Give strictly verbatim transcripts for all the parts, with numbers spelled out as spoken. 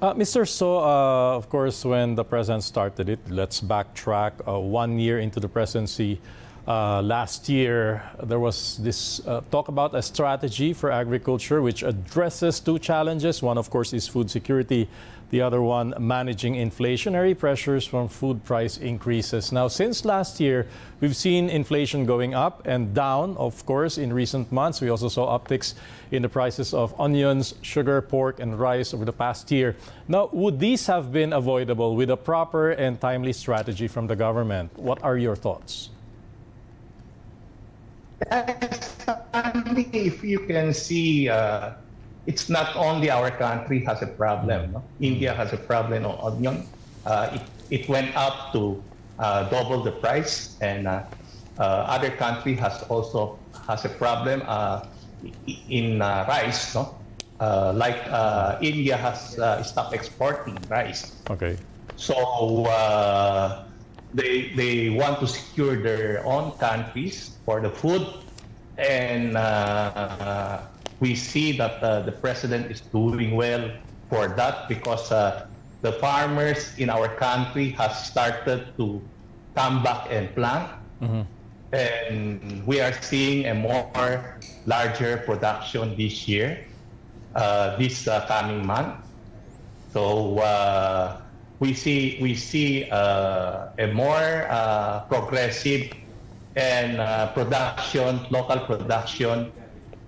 Uh, Mister So, uh, of course, when the president started it, let's backtrack uh, one year into the presidency. Uh, last year, there was this uh, talk about a strategy for agriculture which addresses two challenges. One, of course, is food security. The other one, managing inflationary pressures from food price increases. Now, since last year, we've seen inflation going up and down, of course, in recent months. We also saw upticks in the prices of onions, sugar, pork, and rice over the past year. Now, would these have been avoidable with a proper and timely strategy from the government? What are your thoughts? If you can see, uh, it's not only our country has a problem. No? India has a problem on onion. Uh, it, it went up to uh, double the price, and uh, uh, other country has also has a problem uh, in uh, rice. No, uh, like uh, India has uh, stopped exporting rice. Okay. So. Uh, They, they want to secure their own countries for the food, and uh, we see that uh, the president is doing well for that, because uh, the farmers in our country have started to come back and plant, mm-hmm. and we are seeing a more larger production this year, uh, this uh, coming month. So. Uh, We see we see uh, a more uh, progressive and uh, production, local production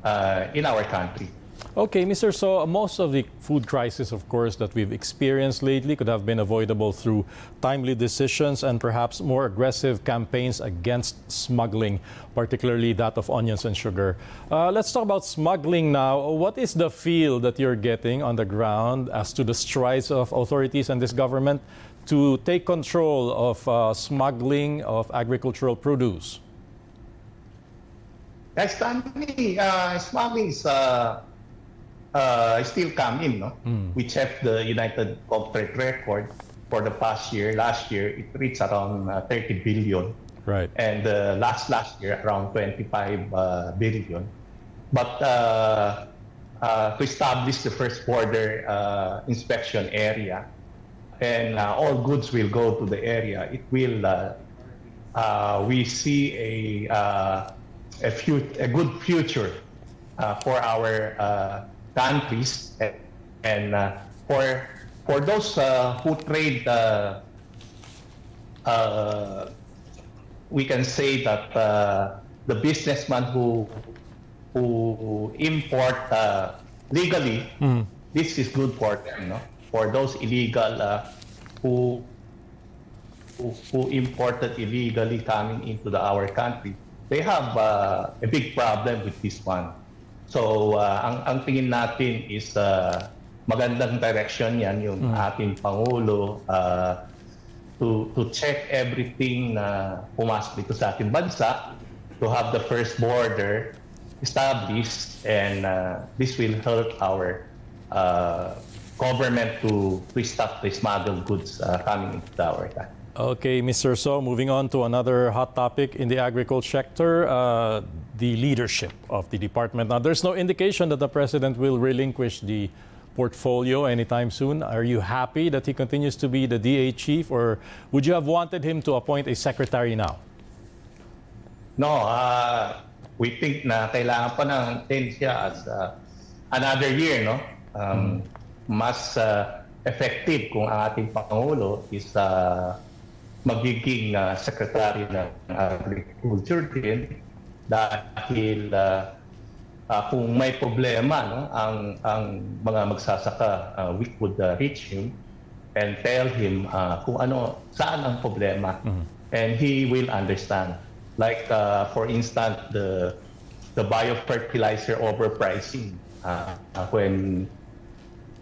uh, in our country. Okay, Mister So, most of the food crisis, of course, that we've experienced lately could have been avoidable through timely decisions and perhaps more aggressive campaigns against smuggling, particularly that of onions and sugar. Uh, let's talk about smuggling now. What is the feel that you're getting on the ground as to the strides of authorities and this government to take control of uh, smuggling of agricultural produce? That's not me. Uh, smuggling is... Uh... Uh, still come in, no? Mm. We checked the United Trade record for the past year. Last year, it reached around uh, thirty billion. Right. And uh, last last year, around twenty-five uh, billion. But uh, uh, to establish the first border uh, inspection area, and uh, all goods will go to the area. It will. Uh, uh, we see a uh, a, a good future uh, for our. Uh, countries and, and uh, for for those uh, who trade, uh, uh, we can say that uh, the businessman who who import uh, legally, mm. this is good for them. No, for those illegal uh, who, who who imported illegally coming into the, our country, they have uh, a big problem with this one. So, uh, ang, ang tingin natin is uh, magandang direction yan yung mm. ating Pangulo uh, to, to check everything na pumasok dito sa ating bansa, to have the first border established, and uh, this will help our uh, government to, to stop the smuggled goods uh, coming into our country. Okay, Mister So, moving on to another hot topic in the agriculture sector, uh, the leadership of the department. Now, there's no indication that the president will relinquish the portfolio anytime soon. Are you happy that he continues to be the D A chief, or would you have wanted him to appoint a secretary now? No, uh, we think na kailangan pa ng tensya as uh, another year, no? Um, mm. Mas uh, effective kung ang ating Pangulo is... Uh, magiging uh, Secretary ng Agriculture din, dahil uh, uh, kung may problema, no, ang, ang mga magsasaka, uh, we could uh, reach him and tell him uh, kung ano, saan ang problema. Mm-hmm. And he will understand. Like, uh, for instance, the, the biofertilizer overpricing. Uh, when,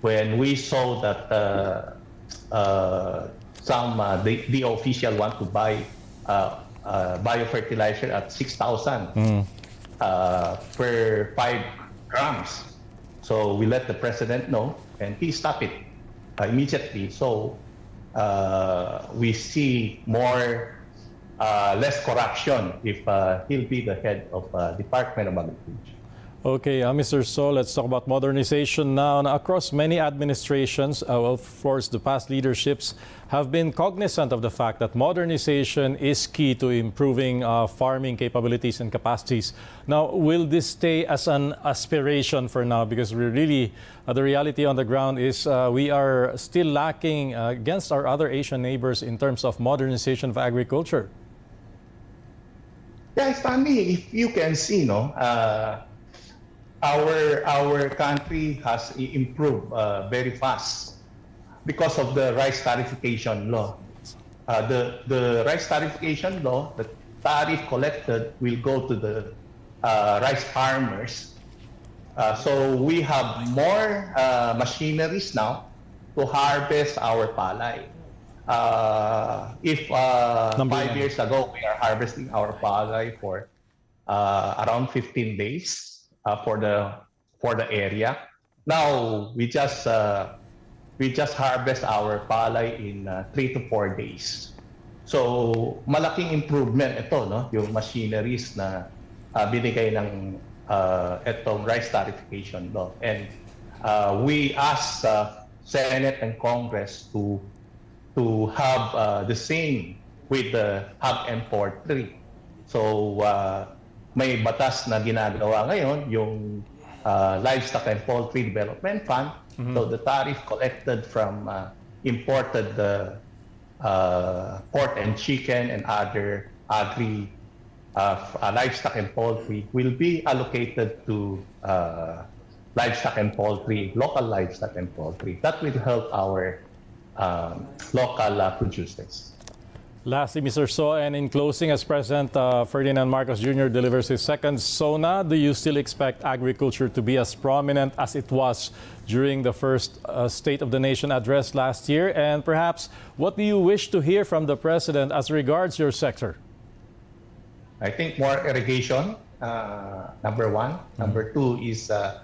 when we saw that uh, uh, some uh, the, the official want to buy uh, uh, biofertilizer at six thousand mm. uh, per five grams. So we let the president know, and he stopped it uh, immediately. So uh, we see more, uh, less corruption if uh, he'll be the head of uh, Department of Agriculture. Okay, uh, Mister So, let's talk about modernization now. Now across many administrations, uh, well, of course, the past leaderships have been cognizant of the fact that modernization is key to improving uh, farming capabilities and capacities. Now, will this stay as an aspiration for now? Because we really, uh, the reality on the ground is uh, we are still lacking uh, against our other Asian neighbors in terms of modernization of agriculture. Yeah, Stanley, if you can see, no, uh, our our country has improved uh, very fast because of the rice tariffication law. Uh, the the rice tariffication law, the tariff collected will go to the uh, rice farmers. Uh, so we have more uh, machineries now to harvest our palay. Uh, if uh, five nine. years ago, we are harvesting our palay for uh, around fifteen days uh, for the for the area. Now we just uh, we just harvest our palay in uh, three to four days. So malaking improvement ito, no? Yung machineries na uh, binigay ng uh, itong rice tariffication law, and uh, we asked uh, Senate and Congress to to have uh, the same with the hub and port three. So uh, may batas na ginagawa ngayon, yung uh, Livestock and Poultry Development Fund. Mm-hmm. So the tariff collected from uh, imported uh, uh, pork and chicken and other agri uh, livestock and poultry will be allocated to uh, livestock and poultry, local livestock and poultry. That will help our Um, local uh, producers. Lastly, Mister So, and in closing, as President uh, Ferdinand Marcos Junior delivers his second SONA, do you still expect agriculture to be as prominent as it was during the first uh, State of the Nation address last year? And perhaps, what do you wish to hear from the President as regards your sector? I think more irrigation, uh, number one. Mm-hmm. Number two is uh,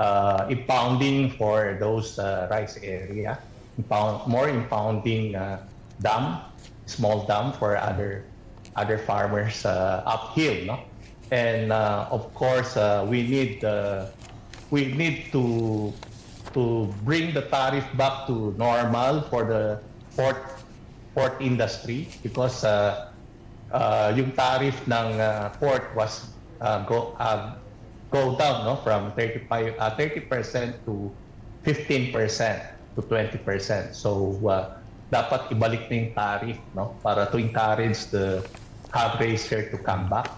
uh, impounding for those uh, rice area. Impound, more impounding uh, dam, small dam for other other farmers uh, uphill, no? And uh, of course uh, we need uh, we need to to bring the tariff back to normal for the port port industry, because uh, uh, yung tariff ng uh, port was uh, go uh, go down, no, from thirty-five uh, thirty percent to fifteen percent. To twenty percent. So uh, dapat ibalik na yung tariff, no, para to encourage the hog raiser to come back.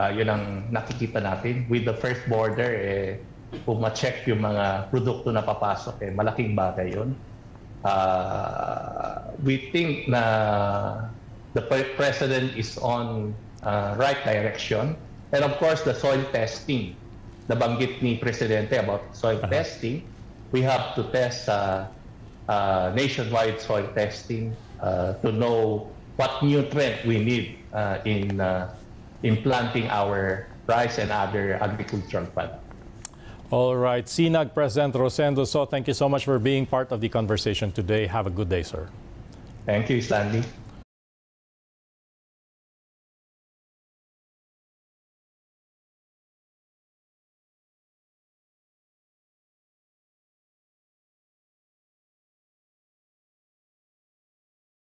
Uh, yun ang nakikita natin. With the first border, eh, kung ma-check yung mga produkto na papasok, eh, malaking bagay yun. Uh, we think na the President is on uh, right direction. And of course, the soil testing. Nabanggit ni Presidente about soil uh-huh. testing. We have to test uh, uh, nationwide soil testing uh, to know what nutrient we need uh, in uh, in planting our rice and other agricultural products. All right, SINAG President Rosendo So, thank you so much for being part of the conversation today. Have a good day, sir. Thank you, Stanley.